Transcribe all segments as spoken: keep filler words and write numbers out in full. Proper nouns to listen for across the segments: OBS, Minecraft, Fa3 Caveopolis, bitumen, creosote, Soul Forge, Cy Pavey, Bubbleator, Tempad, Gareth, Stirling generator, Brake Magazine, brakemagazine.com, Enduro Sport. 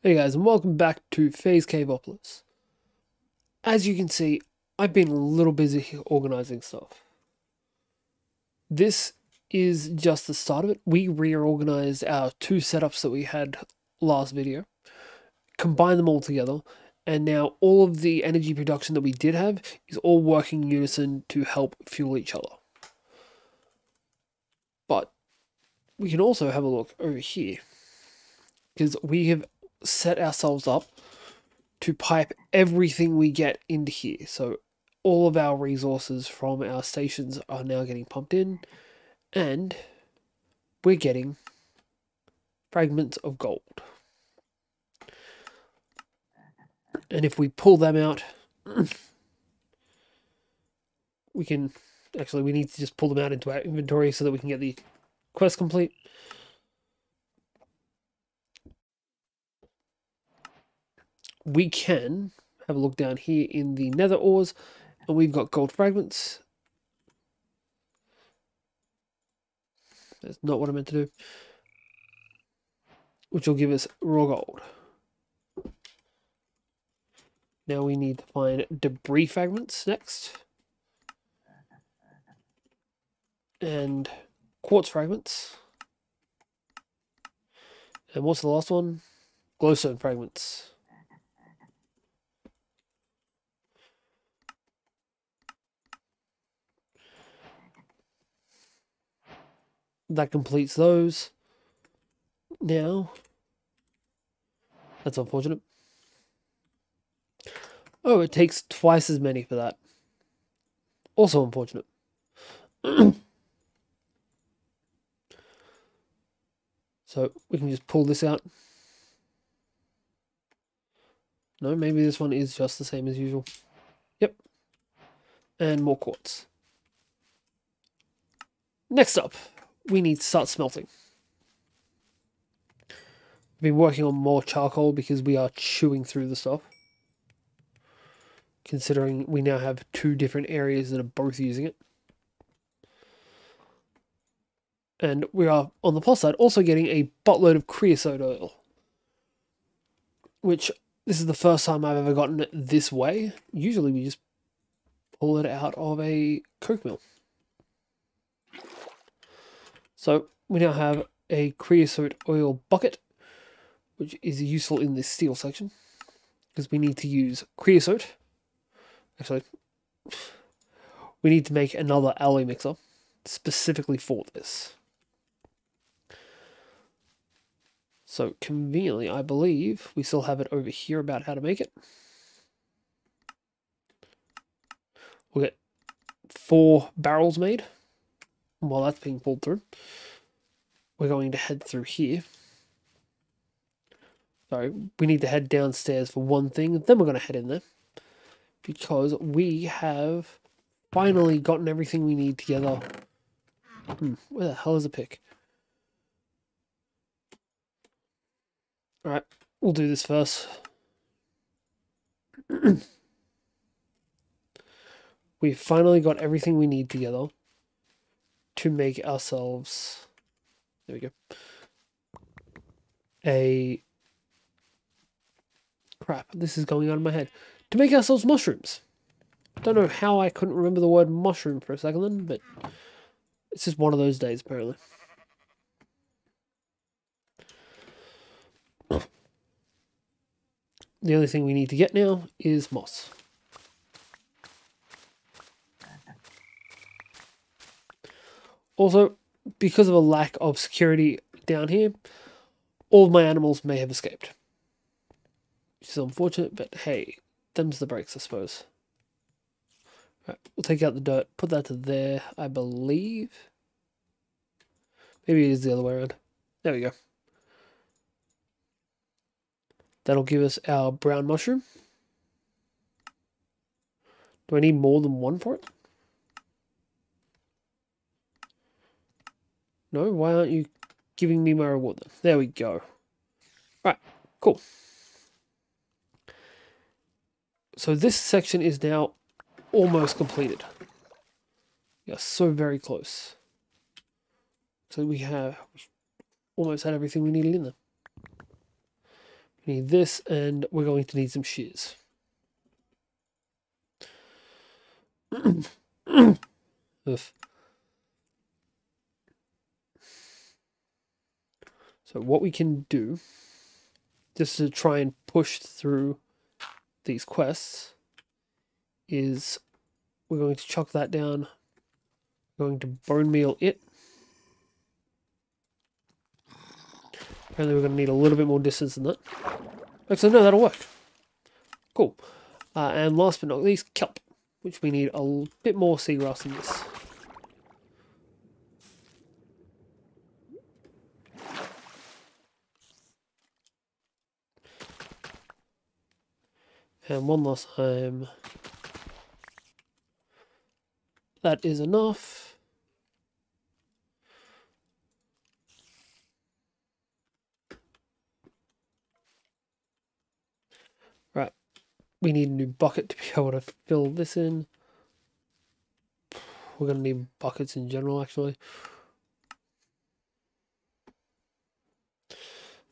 Hey guys, and welcome back to Fa three Caveopolis. As you can see, I've been a little busy here organising stuff. This is just the start of it. We reorganised our two setups that we had last video, combined them all together, and now all of the energy production that we did have is all working in unison to help fuel each other. But we can also have a look over here, because we have set ourselves up to pipe everything we get into here. So all of our resources from our stations are now getting pumped in, and we're getting fragments of gold. And if we pull them out, we can actually, we need to just pull them out into our inventory so that we can get the quest complete. We can have a look down here in the nether ores, and we've got gold fragments. That's not what I meant to do. Which will give us raw gold. Now we need to find debris fragments next. And quartz fragments. And what's the last one? Glowstone fragments. That completes those. Now, that's unfortunate. Oh, it takes twice as many for that. Also unfortunate. So we can just pull this out. No, maybe this one is just the same as usual. Yep. And more quartz. Next up, we need to start smelting. I've been working on more charcoal because we are chewing through the stuff, considering we now have two different areas that are both using it. And we are, on the plus side, also getting a buttload of creosote oil, which, this is the first time I've ever gotten it this way. Usually we just pull it out of a coke mill. So we now have a creosote oil bucket, which is useful in this steel section, because we need to use creosote. Actually, we need to make another alloy mixer specifically for this. So conveniently, I believe we still have it over here about how to make it. We'll get four barrels made. While that's being pulled through, we're going to head through here. Sorry, we need to head downstairs for one thing, then we're going to head in there, because we have finally gotten everything we need together. Hmm, where the hell is the pick? Alright, we'll do this first. We've finally got everything we need together to make ourselves, there we go, a, crap, this is going on in my head, to make ourselves mushrooms. Don't know how I couldn't remember the word mushroom for a second then, but it's just one of those days apparently. The only thing we need to get now is moss. Also, because of a lack of security down here, all of my animals may have escaped. Which is unfortunate, but hey, them's the breaks, I suppose. Right, we'll take out the dirt, put that to there, I believe. Maybe it is the other way around. There we go. That'll give us our brown mushroom. Do I need more than one for it? No, why aren't you giving me my reward then? There we go. Right, cool. So this section is now almost completed. We are so very close. So we have almost had everything we needed in there. We need this, and we're going to need some shears. Oof. So what we can do, just to try and push through these quests, is we're going to chuck that down. We're going to bone meal it. Apparently we're going to need a little bit more distance than that. Actually, no, that'll work. Cool. Uh, and last but not least, kelp, which we need a bit more seagrass than this. And one last time. That is enough. Right. We need a new bucket to be able to fill this in. We're going to need buckets in general, actually.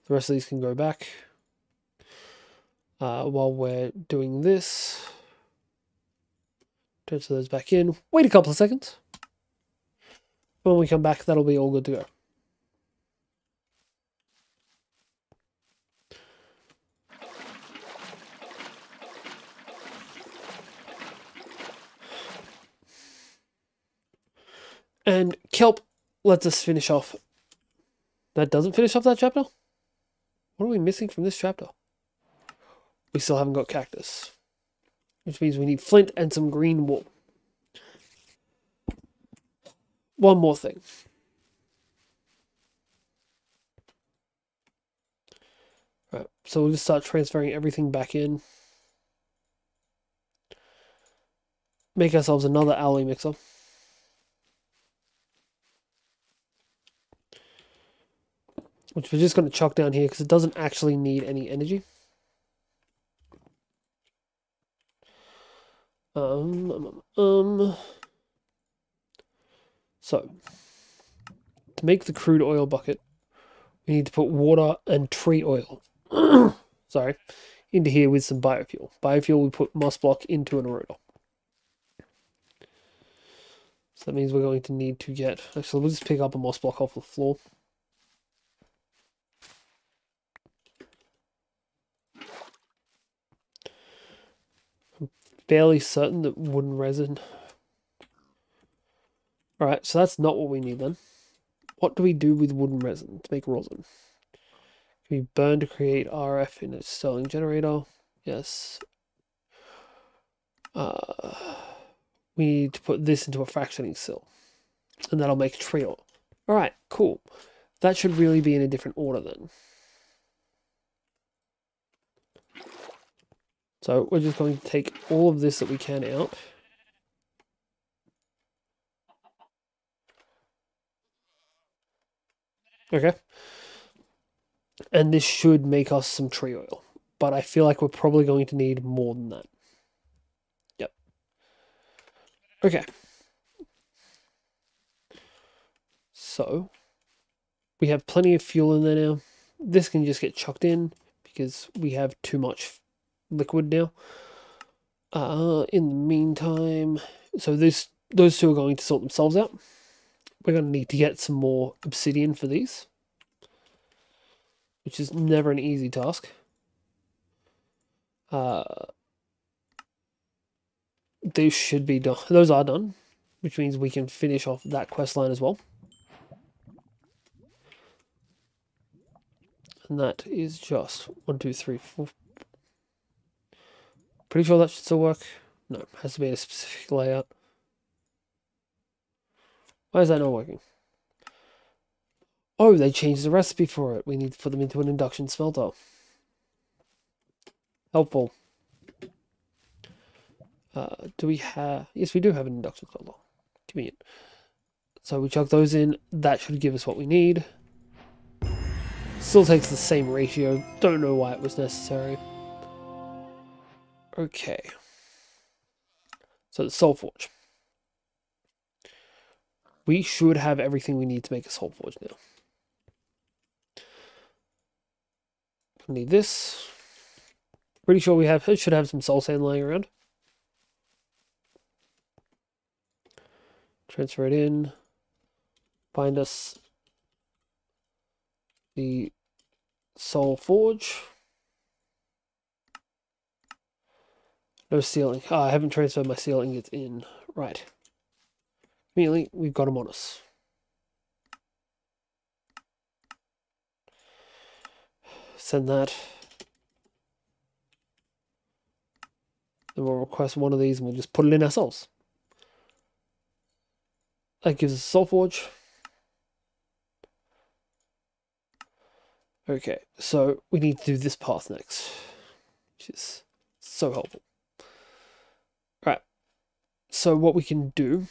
The rest of these can go back. Uh, while we're doing this, transfer those back in. Wait a couple of seconds. When we come back, that'll be all good to go. And kelp lets us finish off. That doesn't finish off that chapter? What are we missing from this chapter? We still haven't got cactus, which means we need flint and some green wool. One more thing. Right, so we'll just start transferring everything back in. Make ourselves another alloy mixer. Which we're just going to chuck down here because it doesn't actually need any energy. Um, um, um, so, to make the crude oil bucket, we need to put water and tree oil, sorry, into here with some biofuel. Biofuel we put moss block into an eroder. So that means we're going to need to get, actually we'll just pick up a moss block off the floor. Fairly certain that wooden resin. Alright, so that's not what we need then. What do we do with wooden resin to make rosin? Can we burn to create R F in a Stirling generator? Yes. Uh, we need to put this into a fractioning sill. And that'll make tree oil. Alright, cool. That should really be in a different order then. So we're just going to take all of this that we can out. Okay. And this should make us some tree oil. But I feel like we're probably going to need more than that. Yep. Okay. So we have plenty of fuel in there now. This can just get chucked in because we have too much fuel. Liquid now. Uh, in the meantime, so this those two are going to sort themselves out. We're going to need to get some more obsidian for these, which is never an easy task. Uh, these should be done. Those are done, which means we can finish off that quest line as well. And that is just one, two, three, four. Pretty sure that should still work. No, it has to be in a specific layout. Why is that not working? Oh, they changed the recipe for it. We need to put them into an induction smelter. Helpful. Uh, do we have... Yes, we do have an induction smelter. Convenient. So we chuck those in. That should give us what we need. Still takes the same ratio. Don't know why it was necessary. Okay, so the Soul Forge. We should have everything we need to make a Soul Forge now. We need this. Pretty sure we have, it should have some soul sand lying around. Transfer it in. Find us the Soul Forge. No sealing. Ah, I haven't transferred my seal ingots in. Right. Immediately, we've got them on us. Send that. Then we'll request one of these and we'll just put it in ourselves. That gives us Soul Forge. Okay, so we need to do this path next, which is so helpful. Right, so what we can do,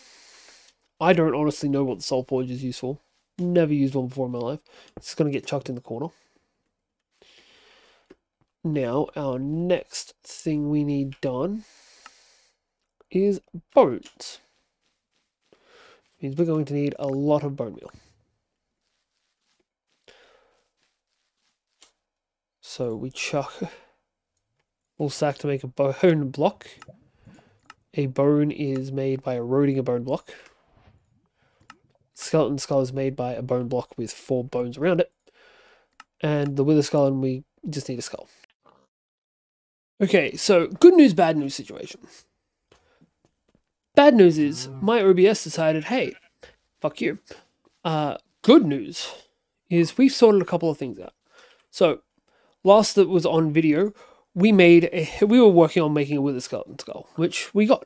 I don't honestly know what the Soul Forge is used for. Never used one before in my life. It's going to get chucked in the corner. Now, our next thing we need done is bones. It means we're going to need a lot of bone meal. So we chuck a full sack to make a bone block. A bone is made by eroding a bone block. Skeleton skull is made by a bone block with four bones around it. And the wither skull, and we just need a skull. Okay, so good news, bad news situation. Bad news is my O B S decided, hey, fuck you. Uh, good news is we've sorted a couple of things out. So last that was on video, we made a, we were working on making a wither skeleton skull, which we got.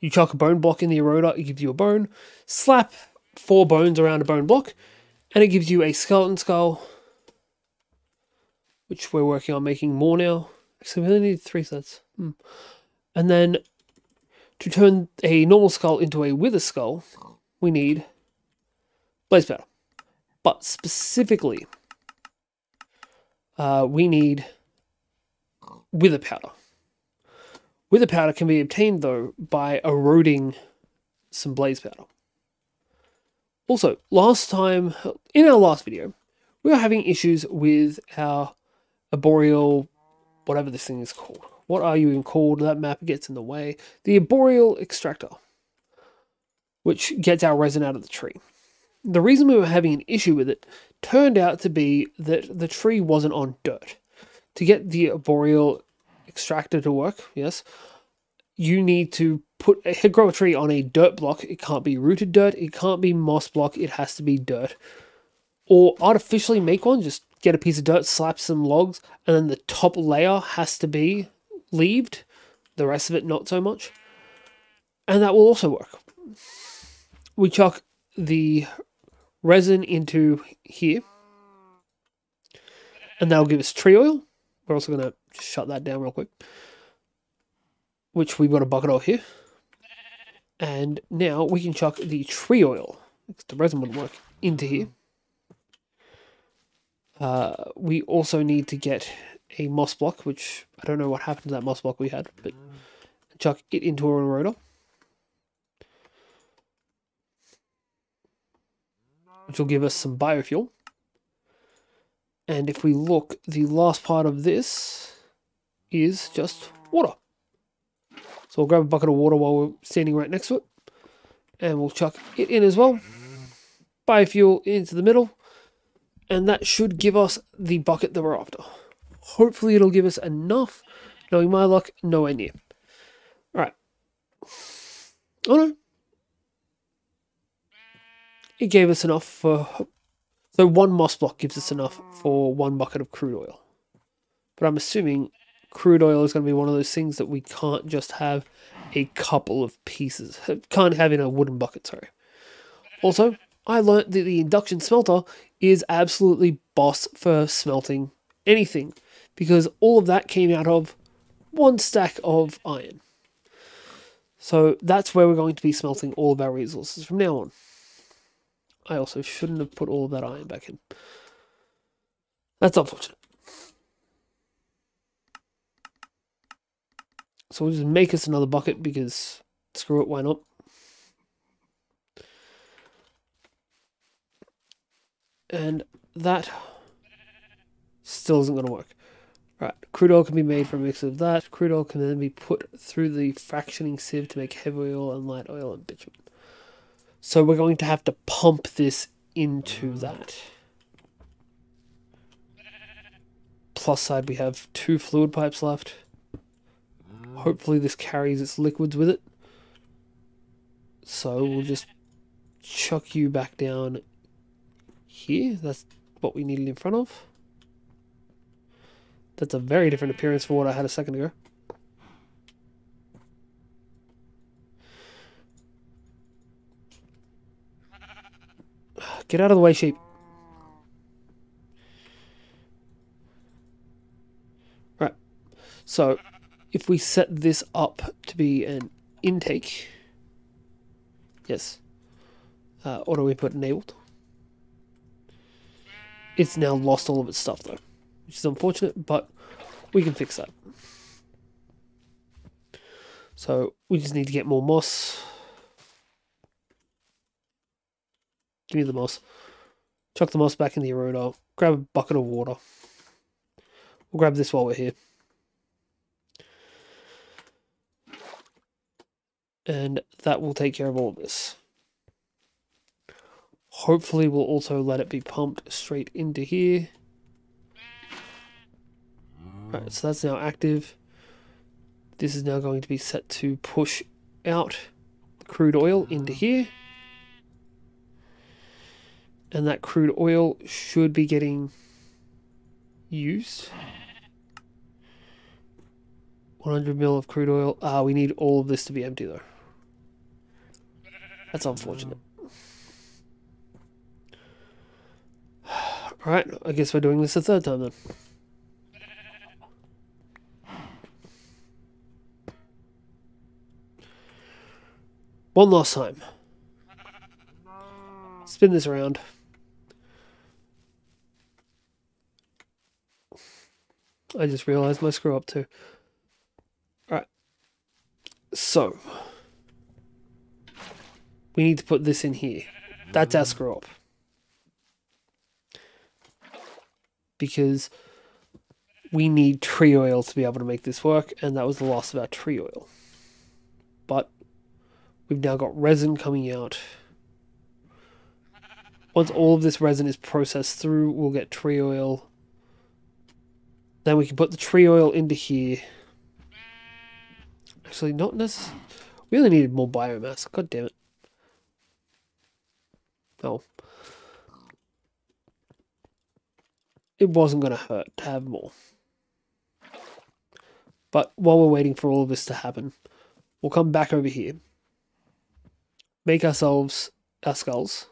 You chuck a bone block in the eroder, it gives you a bone. Slap four bones around a bone block, and it gives you a skeleton skull, which we're working on making more now. So we only need three sets. Hmm. And then to turn a normal skull into a wither skull, we need blaze powder. But specifically, Uh, we need wither powder. Wither powder can be obtained, though, by eroding some blaze powder. Also, last time, in our last video, we were having issues with our arboreal, whatever this thing is called. What are you even called? That map gets in the way. The arboreal extractor, which gets our resin out of the tree. The reason we were having an issue with it turned out to be that the tree wasn't on dirt. To get the arboreal extractor to work, yes, you need to put a, grow a tree on a dirt block. It can't be rooted dirt. It can't be moss block. It has to be dirt. Or artificially make one. Just get a piece of dirt, slap some logs, and then the top layer has to be leaved. The rest of it, not so much. And that will also work. We chuck the resin into here, and that'll give us tree oil. We're also going to shut that down real quick, which we've got a bucket of here, and now we can chuck the tree oil, because the resin wouldn't work, into here. Uh, we also need to get a moss block, which I don't know what happened to that moss block we had, but chuck it into a rotor, which will give us some biofuel. And if we look, the last part of this is just water. So we'll grab a bucket of water while we're standing right next to it, and we'll chuck it in as well. Biofuel into the middle, and that should give us the bucket that we're after. Hopefully it'll give us enough. Knowing my luck, nowhere near. All right. Oh no. It gave us enough for, so one moss block gives us enough for one bucket of crude oil. But I'm assuming crude oil is going to be one of those things that we can't just have a couple of pieces. Can't have in a wooden bucket, sorry. Also, I learnt that the induction smelter is absolutely boss for smelting anything, because all of that came out of one stack of iron. So that's where we're going to be smelting all of our resources from now on. I also shouldn't have put all of that iron back in. That's unfortunate. So we'll just make us another bucket, because screw it, why not? And that still isn't going to work. Right, crude oil can be made from a mix of that. Crude oil can then be put through the fractioning sieve to make heavy oil and light oil and bitumen. So we're going to have to pump this into that. Plus side, we have two fluid pipes left. Hopefully this carries its liquids with it. So we'll just chuck you back down here. That's what we needed in front of. That's a very different appearance from what I had a second ago. Get out of the way, sheep. Right. So, if we set this up to be an intake... Yes. Uh, auto input enabled. It's now lost all of its stuff, though. Which is unfortunate, but we can fix that. So, we just need to get more moss. Give me the moss. Chuck the moss back in the arena. Grab a bucket of water. We'll grab this while we're here. And that will take care of all of this. Hopefully we'll also let it be pumped straight into here. Alright, so that's now active. This is now going to be set to push out the crude oil into here. And that crude oil should be getting used. one hundred mil of crude oil. Ah, we need all of this to be empty though. That's unfortunate. Alright, I guess we're doing this a third time then. One last time. Spin this around. I just realized my screw up too. Alright. So. We need to put this in here. That's our screw up. Because we need tree oil to be able to make this work, and that was the last of our tree oil. But we've now got resin coming out. Once all of this resin is processed through, we'll get tree oil. Then we can put the tree oil into here. Actually, not necessarily. We only needed more biomass. God damn it. Oh. It wasn't going to hurt to have more. But while we're waiting for all of this to happen, we'll come back over here. Make ourselves our skulls.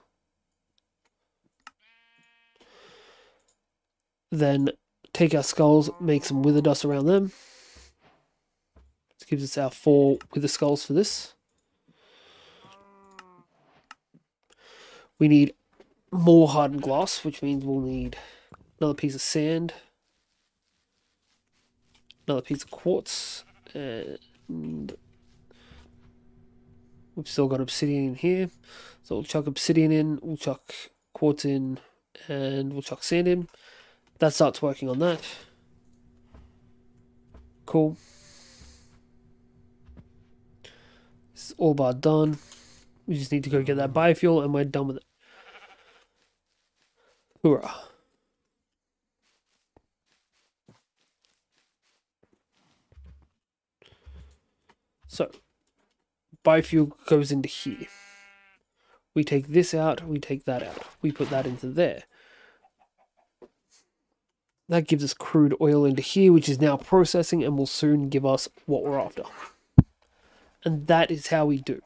Then take our skulls, make some wither dust around them. This gives us our four wither skulls for this. We need more hardened glass, which means we'll need another piece of sand, another piece of quartz, and we've still got obsidian in here, so we'll chuck obsidian in, we'll chuck quartz in, and we'll chuck sand in. That starts working on that. Cool. This is all bar done. We just need to go get that biofuel and we're done with it. Hoorah. So, biofuel goes into here. We take this out, we take that out. We put that into there. That gives us crude oil into here, which is now processing and will soon give us what we're after. And that is how we do.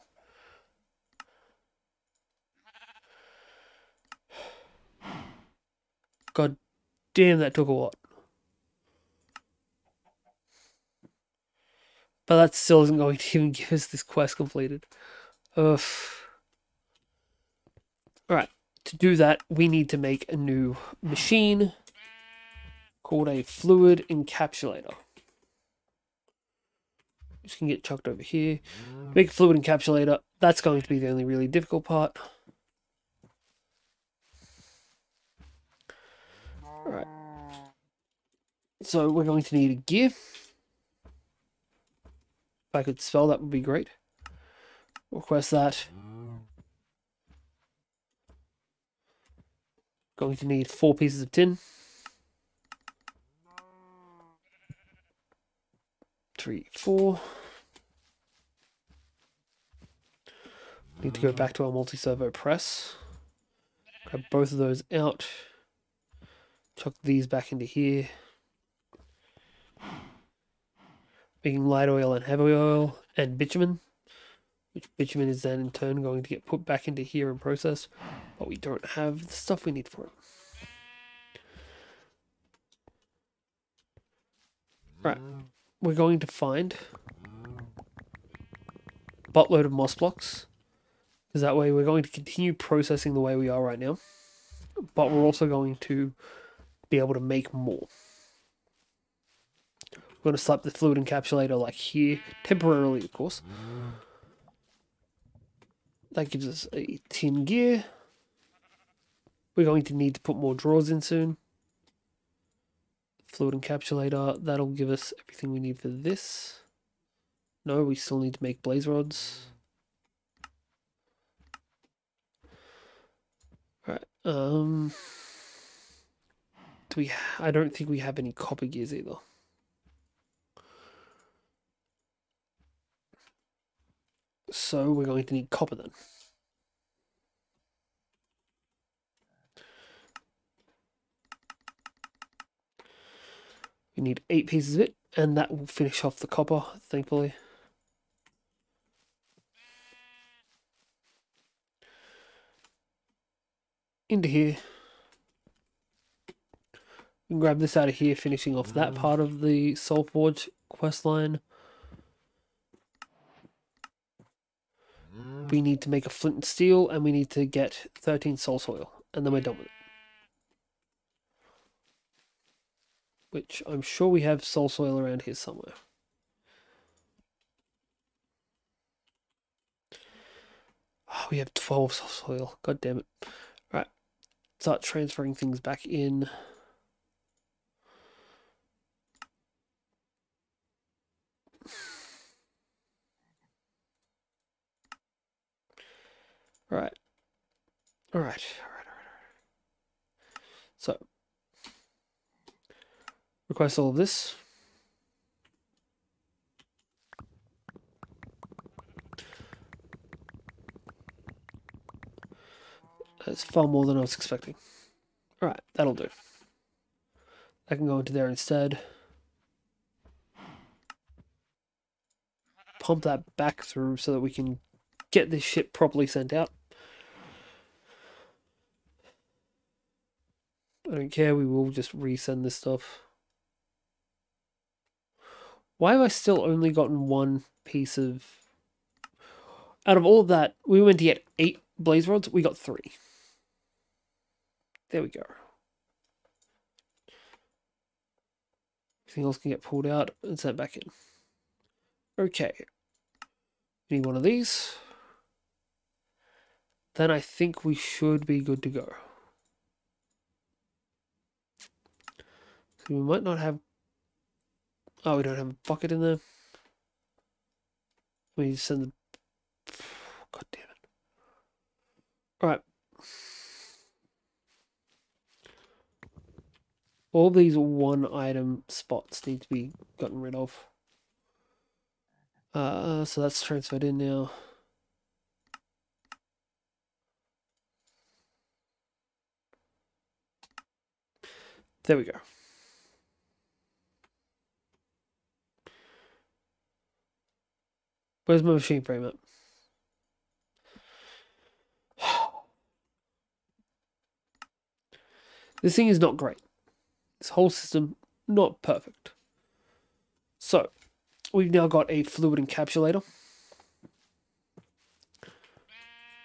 God damn, that took a lot. But that still isn't going to even give us this quest completed. Ugh. Alright, to do that, we need to make a new machine called a fluid encapsulator. Which can get chucked over here. Make a fluid encapsulator. That's going to be the only really difficult part. Alright. So we're going to need a gear. If I could spell, that would be great. Request that. Going to need four pieces of tin. Three, four. Need to go back to our multi-servo press. Grab both of those out. Chuck these back into here. Making light oil and heavy oil and bitumen. Which bitumen is then in turn going to get put back into here and processed. But we don't have the stuff we need for it. Right. We're going to find a buttload of moss blocks. Because that way we're going to continue processing the way we are right now. But we're also going to be able to make more. We're going to slap the fluid encapsulator like here. Temporarily, of course. That gives us a tin gear. We're going to need to put more drawers in soon. Fluid encapsulator. That'll give us everything we need for this. No, we still need to make blaze rods. Right. Um. Do we? I don't think we have any copper gears either. So we're going to need copper then. We need eight pieces of it, and that will finish off the copper, thankfully. Into here. We can grab this out of here, finishing off that part of the Soul Forge quest line. We need to make a flint and steel, and we need to get thirteen soul soil, and then we're done with it. Which I'm sure we have soul soil around here somewhere. Oh, we have twelve soul soil. God damn it. Right. Start transferring things back in. Alright. Alright. Alright, alright, alright. So. Request all of this. That's far more than I was expecting. Alright, that'll do. I can go into there instead. Pump that back through so that we can get this shit properly sent out. I don't care, we will just resend this stuff. Why have I still only gotten one piece of... Out of all of that, we went to get eight blaze rods, we got three. There we go. Everything else can get pulled out and sent back in. Okay. Need one of these. Then I think we should be good to go. So we might not have... Oh, we don't have a bucket in there. We need to send the... God damn it. Alright. All these one item spots need to be gotten rid of. Uh, so that's transferred in now. There we go. Where's my machine frame at? This thing is not great. This whole system, not perfect. So, we've now got a fluid encapsulator.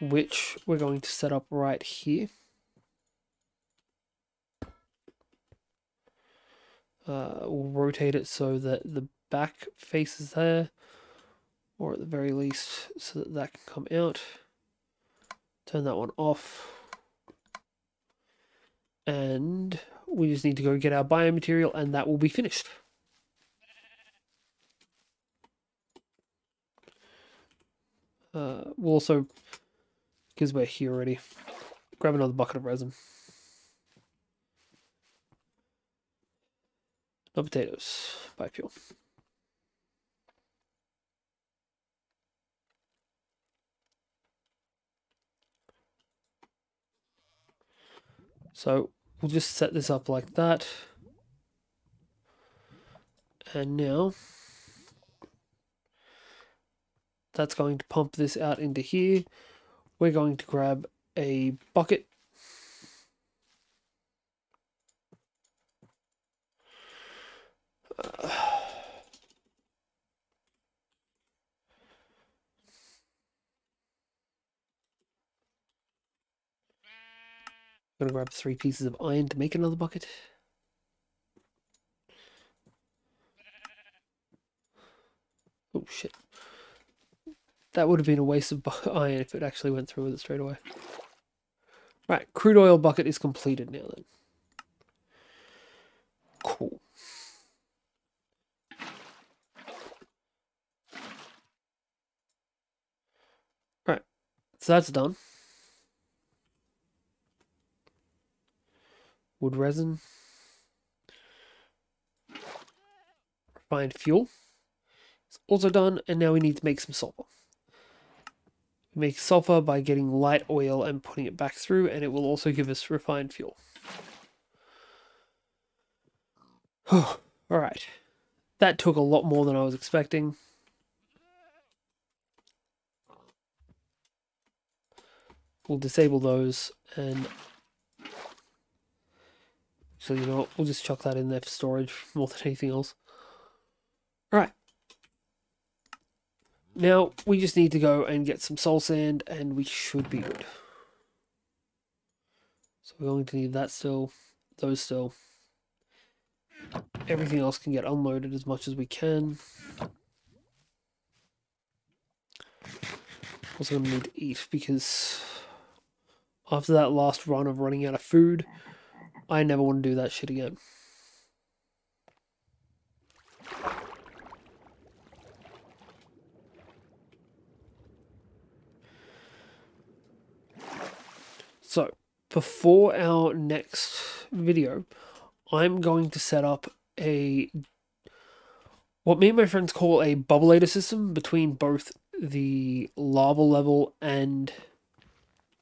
Which we're going to set up right here. Uh, we'll rotate it so that the back faces there. Or at the very least, so that that can come out. Turn that one off. And We just need to go get our biomaterial and that will be finished. Uh, we'll also, because we're here already, grab another bucket of resin. No potatoes, biofuel. So we'll just set this up like that. And now that's going to pump this out into here. We're going to grab a bucket. Uh, I'm gonna grab three pieces of iron to make another bucket. Oh shit. That would have been a waste of iron if it actually went through with it straight away. Right, crude oil bucket is completed now then. Cool. Right, so that's done. Wood resin, refined fuel. It's also done, and now we need to make some sulfur. We make sulfur by getting light oil and putting it back through, and it will also give us refined fuel. All right, that took a lot more than I was expecting. We'll disable those and. So, you know what, we'll just chuck that in there for storage more than anything else. Alright. Now, we just need to go and get some soul sand, and we should be good. So we're going to need that still, those still. Everything else can get unloaded as much as we can. Also going to need to eat, because after that last run of running out of food, I never want to do that shit again. So, before our next video, I'm going to set up a, what me and my friends call a bubbleator system between both the lava level and,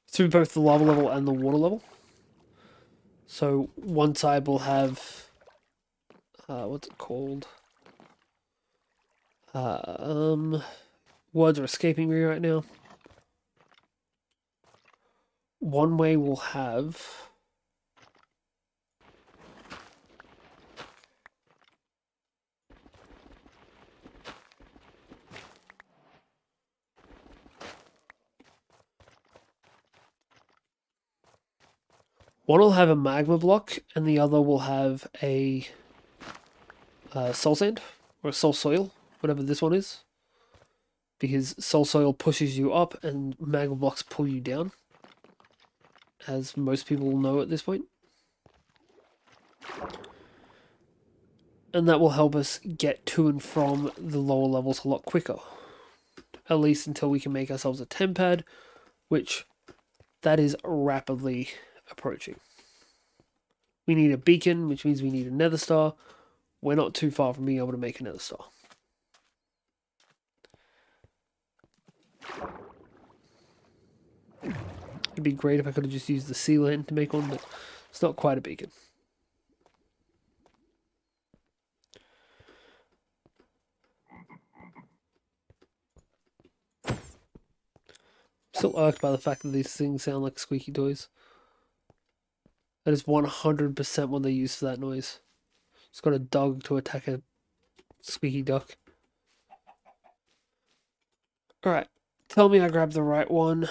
through both the lava level and the water level. So one side will have, uh, what's it called? Uh, um, words are escaping me right now. One way will have One will have a magma block, and the other will have a uh, soul sand, or a soul soil, whatever this one is. Because soul soil pushes you up, and magma blocks pull you down. As most people know at this point. And that will help us get to and from the lower levels a lot quicker. At least until we can make ourselves a tempad, which that is rapidly approaching. We need a beacon, which means we need a nether star. We're not too far from being able to make a nether star. It'd be great if I could have just used the sea lantern to make one, but it's not quite a beacon. I'm still irked by the fact that these things sound like squeaky toys. That is one hundred percent what they use for that noise. It's got a dog to attack a squeaky duck. Alright, tell me I grabbed the right one.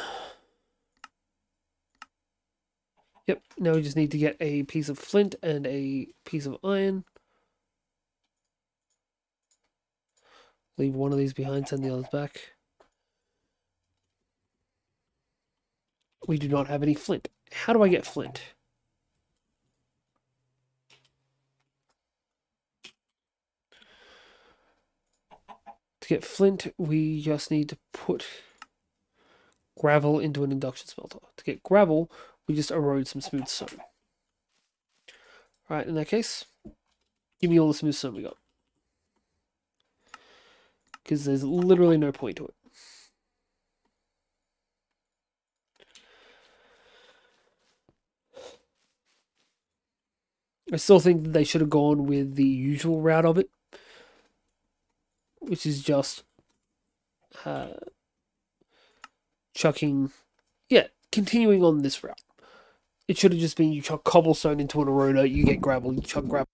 Yep, now we just need to get a piece of flint and a piece of iron. Leave one of these behind, send the others back. We do not have any flint. How do I get flint? get flint, we just need to put gravel into an induction smelter. To get gravel, we just erode some smooth stone. Alright, in that case, give me all the smooth stone we got. Because there's literally no point to it. I still think that they should have gone with the usual route of it, which is just uh, chucking, yeah, continuing on this route. It should have just been you chuck cobblestone into an eroder, you get gravel, you chuck gravel.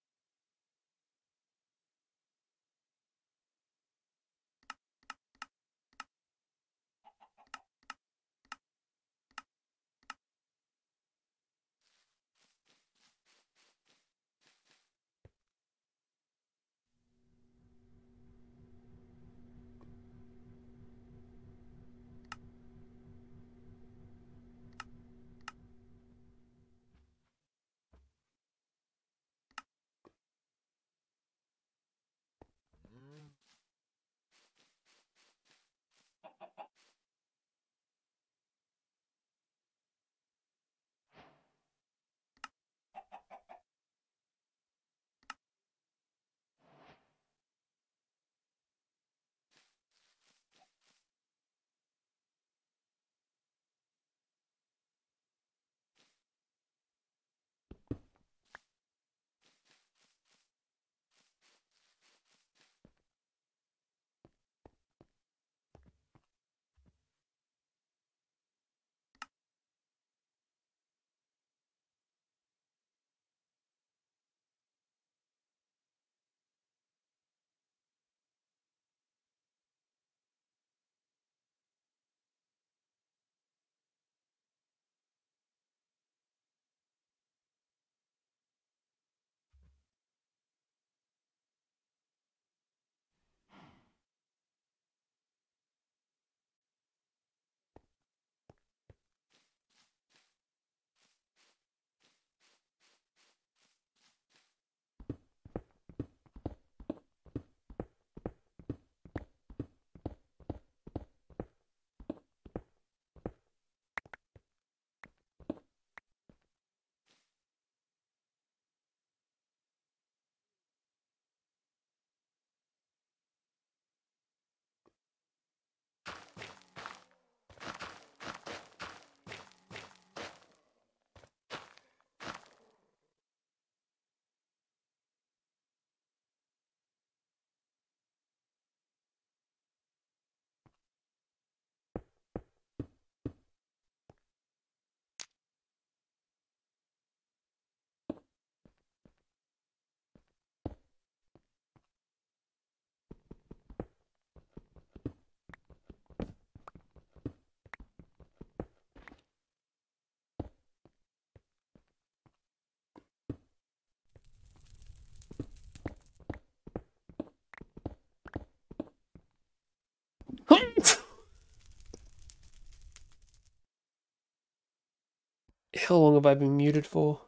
How long have I been muted for?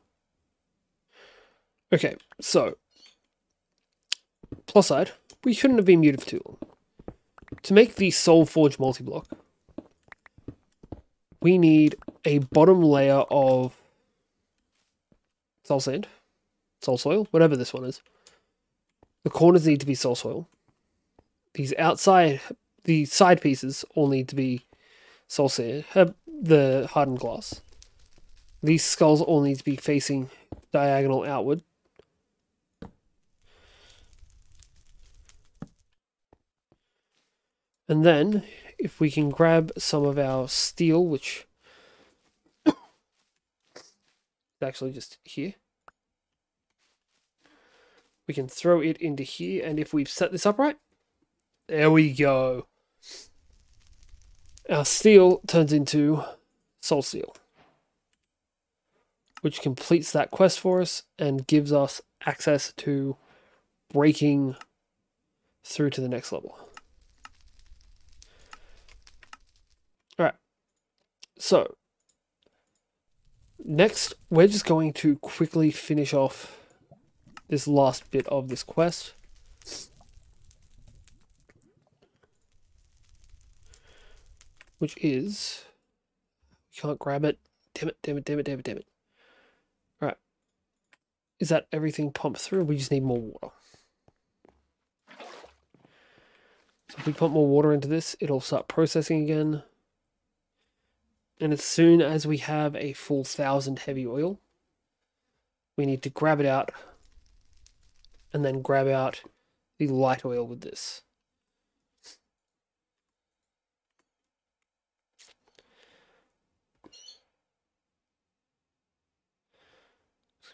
Okay, so plus side, we shouldn't have been muted for too long. To make the Soul Forge multi-block, we need a bottom layer of soul sand, soul soil, whatever this one is. The corners need to be soul soil. These outside, the side pieces all need to be soul sand, uh, the hardened glass. These skulls all need to be facing diagonal outward. And then, if we can grab some of our steel, which is actually just here, we can throw it into here, and if we've set this up right, there we go. Our steel turns into soul steel, which completes that quest for us and gives us access to breaking through to the next level. Alright, so next we're just going to quickly finish off this last bit of this quest. which is, we can't grab it. Damn it, damn it, damn it, damn it, damn it. All right. Is that everything pumped through? We just need more water. So if we pump more water into this, it'll start processing again. And as soon as we have a full thousand heavy oil, we need to grab it out and then grab out the light oil with this. So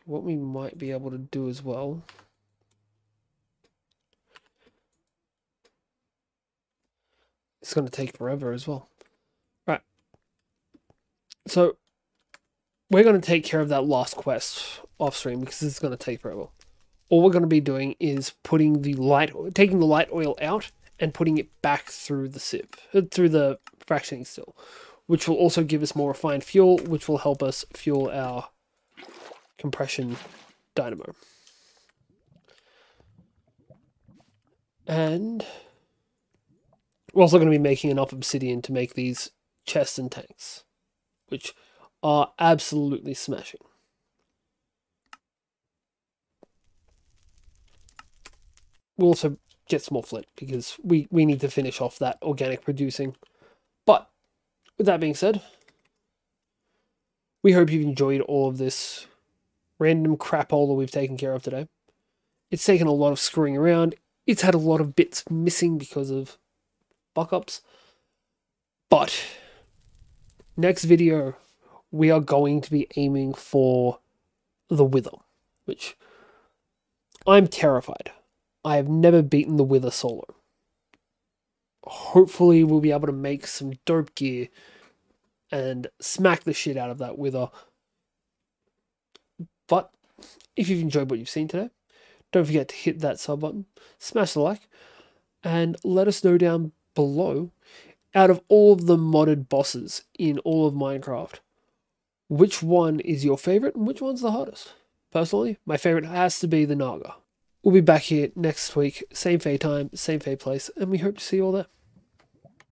what we might be able to do as well . It's going to take forever as well. Right. So we're going to take care of that last quest off stream because it's going to take forever. All we're going to be doing is putting the light, taking the light oil out and putting it back through the sieve, through the fractioning still, which will also give us more refined fuel, which will help us fuel our compression dynamo. And we're also going to be making enough obsidian to make these chests and tanks, which are absolutely smashing. We'll also get some more flint because we, we need to finish off that organic producing. But with that being said, we hope you've enjoyed all of this random crap hole that we've taken care of today. It's taken a lot of screwing around. It's had a lot of bits missing because of fuck-ups, but next video we are going to be aiming for the Wither, which I'm terrified. I have never beaten the Wither solo. Hopefully we'll be able to make some dope gear and smack the shit out of that Wither. But if you've enjoyed what you've seen today, don't forget to hit that sub button, smash the like, and let us know down below, out of all of the modded bosses in all of Minecraft, which one is your favorite and which one's the hardest? Personally, my favorite has to be the Naga. We'll be back here next week, same Fa time, same Fa place, and we hope to see you all there.